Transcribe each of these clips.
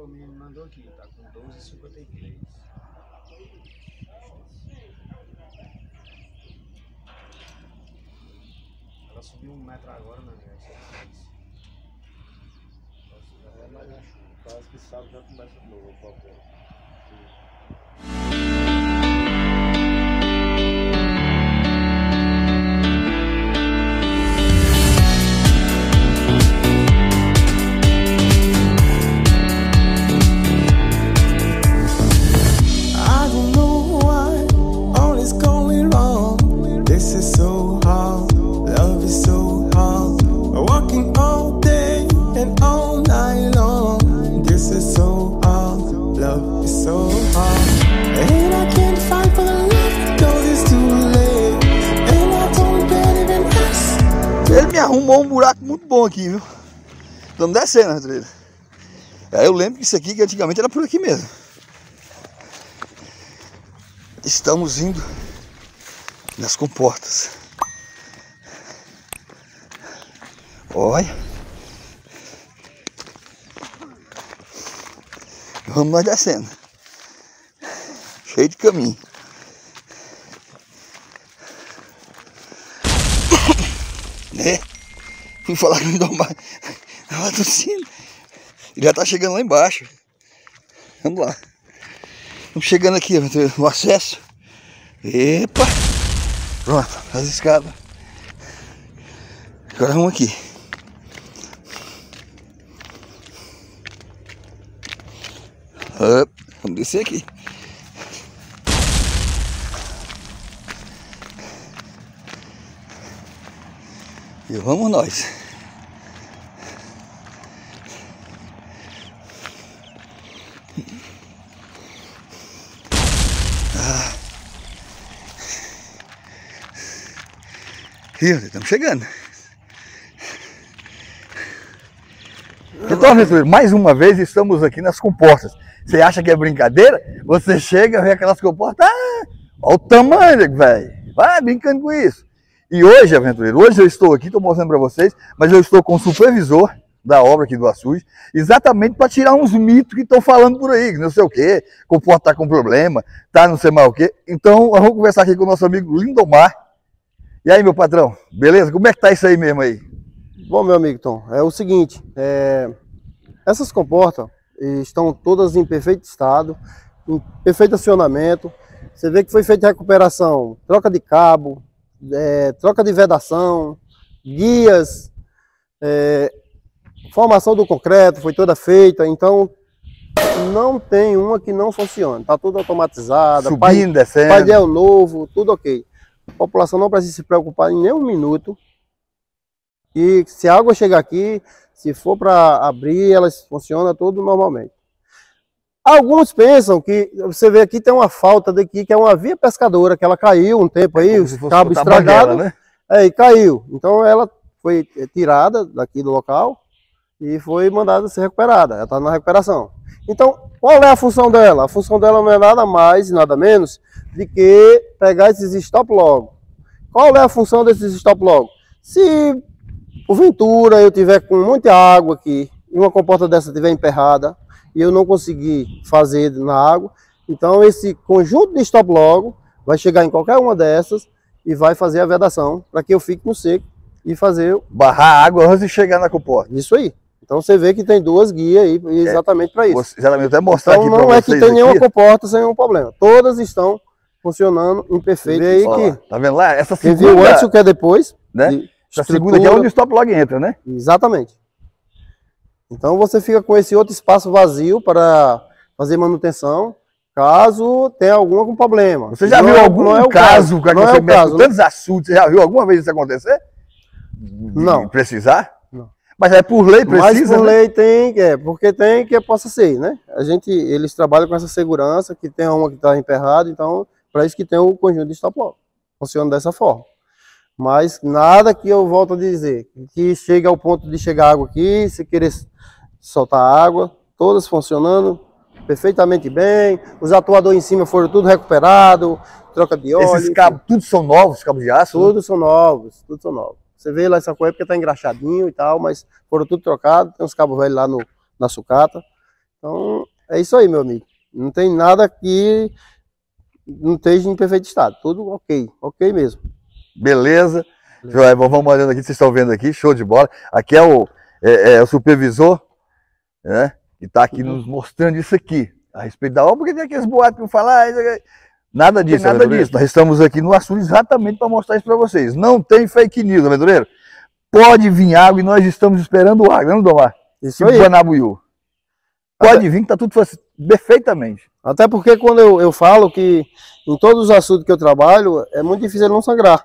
Pô, me mandou aqui, tá com 12,53. Ela subiu 1 metro agora, mano. É mais a chuva. Parece que sábado já começa de novo o papel. Arrumou um buraco muito bom aqui, viu? Estamos descendo a trilha. Eu lembro que isso aqui, que antigamente era por aqui mesmo. Estamos indo nas comportas. Olha. Vamos nós descendo. Cheio de caminho. Né? Fui falar que não dá mais. Ela tossindo. Ele já tá chegando lá embaixo. Vamos lá. Estamos chegando aqui no acesso. Epa! Pronto, as escadas. Agora vamos aqui. Vamos descer aqui. E vamos nós. Ah. E estamos chegando. Então, Aventura, mais uma vez estamos aqui nas comportas. Você acha que é brincadeira? Você chega, vê aquelas comportas. Ah, olha o tamanho, velho. Vai brincando com isso. E hoje, aventureiro, hoje eu estou aqui, estou mostrando para vocês, mas eu estou com o supervisor da obra aqui do Açude, exatamente para tirar uns mitos que estão falando por aí, não sei o quê, comportar com problema, tá não sei mais o quê. Então, vamos conversar aqui com o nosso amigo Lindomar. E aí, meu patrão, beleza? Como é que tá isso aí mesmo aí? Bom, meu amigo Tom, é o seguinte, essas comportas estão todas em perfeito estado, em perfeito acionamento. Você vê que foi feita recuperação, troca de cabo, troca de vedação, guias, formação do concreto foi toda feita, então não tem uma que não funcione, está tudo automatizada, painel novo, tudo ok. A população não precisa se preocupar em nenhum minuto, e se a água chegar aqui, se for para abrir, ela funciona tudo normalmente. Alguns pensam que, você vê aqui, tem uma falta daqui, que é uma via pescadora, que ela caiu um tempo aí, o cabo estragado, né? E caiu. Então ela foi tirada daqui do local e foi mandada ser recuperada, ela está na recuperação. Então, qual é a função dela? A função dela não é nada mais, nada menos, de que pegar esses stop logo. Qual é a função desses stop logo? Se, porventura, eu tiver com muita água aqui, e uma comporta dessa estiver emperrada, e eu não consegui fazer na água, então esse conjunto de stop logo vai chegar em qualquer uma dessas e vai fazer a vedação para que eu fique no seco e fazer... Barrar a água antes de chegar na comporta. Isso aí. Então você vê que tem duas guias aí exatamente para isso. Exatamente, até mostrar então, aqui para vocês. Não é que tem nenhuma comporta sem nenhum problema. Todas estão funcionando em perfeito. Aí que... Tá vendo lá? Essa segunda... Quem viu antes o que é depois. Né? Essa segunda aqui é onde o stop log entra, né? Exatamente. Então você fica com esse outro espaço vazio para fazer manutenção, caso tenha algum problema. Você já viu algum caso, cara, que você mexe com tantos assuntos, você já viu alguma vez isso acontecer? Não. Precisar? Não. Mas é por lei, precisa? Mas por lei tem, porque tem que possa ser, né? Eles trabalham com essa segurança, que tem uma que está emperrada, então para isso que tem o conjunto de stop-lock. Funciona dessa forma. Mas nada que eu volto a dizer, que chega ao ponto de chegar água aqui, se querer soltar água, todas funcionando perfeitamente bem, os atuadores em cima foram tudo recuperado, troca de óleo. Esses cabos, tudo são novos, cabos de aço? Tudo, né? São novos, tudo são novos. Você vê lá essa coisa porque tá engraxadinho e tal, mas foram tudo trocado, tem uns cabos velhos lá na sucata, Então, é isso aí, meu amigo. Não tem nada que não esteja em perfeito estado. Tudo ok, ok mesmo. Beleza. Joel, vamos olhando aqui, vocês estão vendo aqui, show de bola. Aqui é o supervisor, né? Que está aqui nos mostrando isso aqui, a respeito da obra, porque tem aqueles boatos que eu falar, nada disso, nada disso. Nós estamos aqui no assunto exatamente para mostrar isso para vocês. Não tem fake news, Aventureiro. Pode vir água e nós estamos esperando água, não, Domar? Isso aí. Banabuiu. Pode vir que está tudo perfeitamente. Até porque quando eu falo que em todos os assuntos que eu trabalho, é muito difícil ele não sangrar.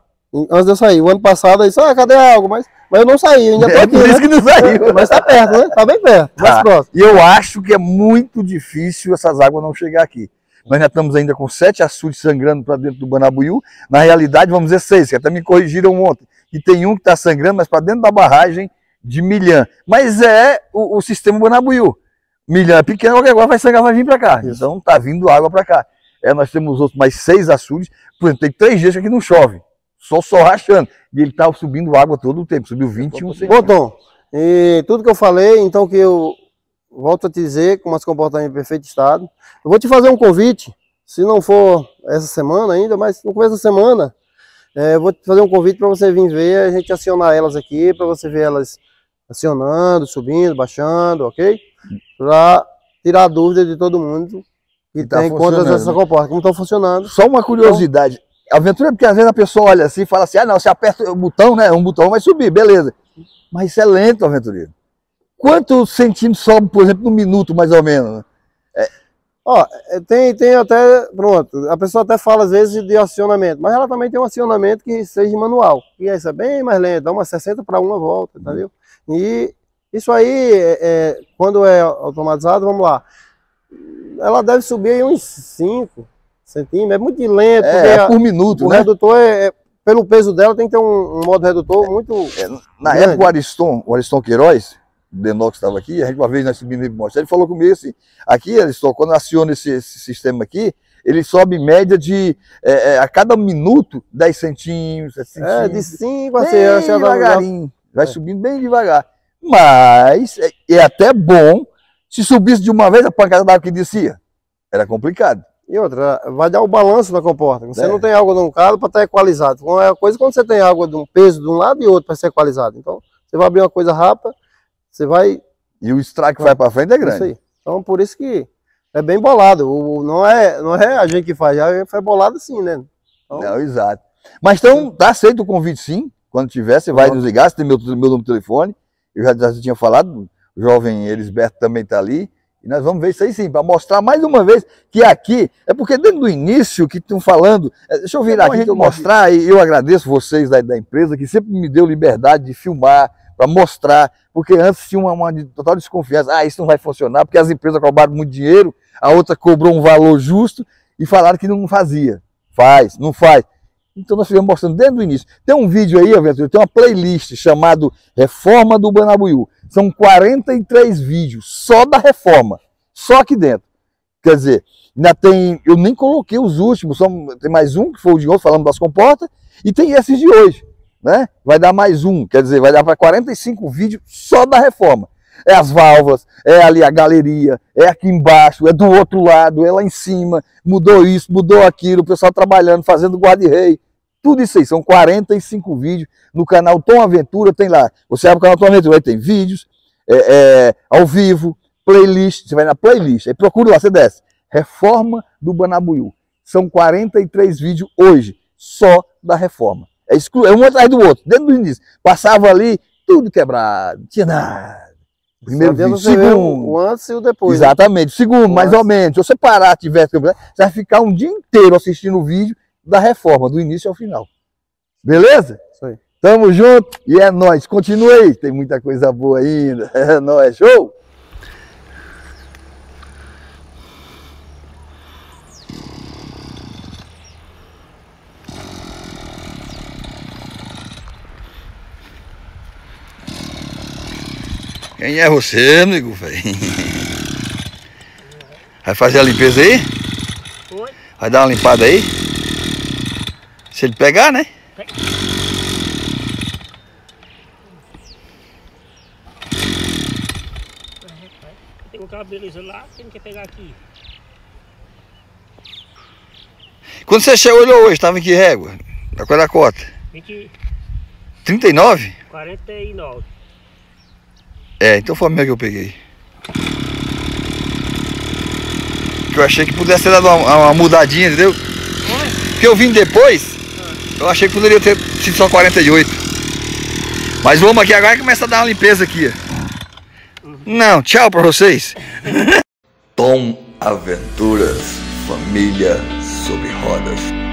Antes de eu sair, o ano passado eu disse, ah, cadê a água? Mas eu não saí, eu ainda tô aqui, por isso, né? Que não saiu. Mas tá perto, né? Tá bem perto, mais próximo. E eu acho que é muito difícil essas águas não chegar aqui. Nós já estamos ainda com 7 açudes sangrando para dentro do Banabuiu. Na realidade, vamos dizer 6, que até me corrigiram ontem. E tem um que está sangrando, mas para dentro da barragem de Milhã. Mas é o sistema Banabuiu. Milhã é pequeno, agora vai sangrar, vai vir para cá. Isso. Então tá vindo água para cá. É, nós temos outros mais 6 açudes. Por exemplo, tem 3 dias que aqui não chove. Só rachando. E ele estava subindo água todo o tempo. Subiu 21 centímetros. Bom, Tom, e tudo que eu falei, então que eu volto a te dizer, como se comportar em perfeito estado. Eu vou te fazer um convite, se não for essa semana ainda, mas no começo da semana, eu vou te fazer um convite para você vir ver, a gente acionar elas aqui, para você ver elas acionando, subindo, baixando, ok? Para tirar a dúvida de todo mundo que tem contra essa comporta, como estão funcionando. Só uma curiosidade. Então, Aventura, porque às vezes a pessoa olha assim e fala assim, ah não, você aperta o botão, né, um botão vai subir, beleza. Mas isso é lento, Aventureiro. Quantos centímetros sobe, por exemplo, no minuto, mais ou menos? Ó, tem até, pronto, a pessoa até fala às vezes de acionamento, mas ela também tem um acionamento que seja manual, e essa é bem mais lenta, dá umas 60 para uma volta, tá vendo? E isso aí, quando é automatizado, vamos lá, ela deve subir aí uns 5 centímetros, é muito lento. É por minuto, né? O redutor, pelo peso dela, tem que ter um modo redutor muito na época, o Ariston Queiroz, o Denox estava aqui, a gente uma vez nós subimos para mostrar, ele falou comigo assim, aqui, Ariston, quando aciona esse sistema aqui, ele sobe em média de, a cada minuto, 10 centímetros, 10 centímetros. É, de 5 a 6, devagarinho. Vai subindo bem devagar. Mas, é até bom, se subisse de uma vez a pancada d'água que descia, era complicado. E outra, vai dar o balanço da comporta. Você não tem água de um carro para estar equalizado. É uma coisa quando você tem água de um peso de um lado e outro para ser equalizado. Então, você vai abrir uma coisa rápida, você vai... E o estrago que vai para frente é grande. Isso aí. Então, por isso que é bem bolado. Não é a gente que faz, a gente faz bolado sim, né? Então... Não, exato. Mas então, tá aceito o convite sim. Quando tiver, você vai nos ligar. Você tem meu número de telefone. Eu já tinha falado, o jovem Elisberto também está ali. E nós vamos ver isso aí sim, para mostrar mais uma vez que aqui, é porque dentro do início que estão falando, deixa eu virar aqui que eu mostrar, e eu agradeço vocês da empresa que sempre me deu liberdade de filmar, para mostrar, porque antes tinha uma total desconfiança, ah, isso não vai funcionar, porque as empresas cobraram muito dinheiro, a outra cobrou um valor justo e falaram que não fazia, não faz. Então nós fizemos mostrando desde o início. Tem um vídeo aí, Aventura, tem uma playlist chamado Reforma do Banabuiu. São 43 vídeos só da reforma, só aqui dentro. Quer dizer, ainda tem, eu nem coloquei os últimos, tem mais um que foi o de hoje, falando das comportas, e tem esses de hoje, né? Vai dar mais um, quer dizer, vai dar para 45 vídeos só da reforma. É as válvulas, é ali a galeria, é aqui embaixo, é do outro lado, é lá em cima, mudou isso, mudou aquilo, o pessoal trabalhando, fazendo guarda-rei. Tudo isso aí, são 45 vídeos no canal Tom Aventura, tem lá, você abre o canal Tom Aventura, aí tem vídeos, ao vivo, playlist, você vai na playlist, aí procura lá, você desce, Reforma do Banabuiu, são 43 vídeos hoje, só da reforma, é um atrás do outro, dentro do início, passava ali, tudo quebrado, não tinha nada, primeiro vídeo, segundo, o antes e o depois, exatamente, né? Segundo, mais ou menos, se você parar, tiver, você vai ficar um dia inteiro assistindo o vídeo, da reforma, do início ao final. Beleza? Isso aí. Tamo junto e é nóis. Continue aí. Tem muita coisa boa ainda. É nóis. Show! Quem é você, amigo? Vai fazer a limpeza aí? Oi. Vai dar uma limpada aí? Se ele pegar, né? Pega. cabelo lá, tem que pegar aqui. Quando você chegou, olhou hoje, estava em que régua? Da qual era a cota? 20... 39? 49. É, então foi a minha que eu peguei. Que eu achei que pudesse ter dado uma mudadinha, entendeu? Porque eu vim depois, eu achei que poderia ter sido só 48. Mas vamos aqui agora e começa a dar uma limpeza aqui, ó. Não, tchau pra vocês. Tom Aventuras, família sobre rodas.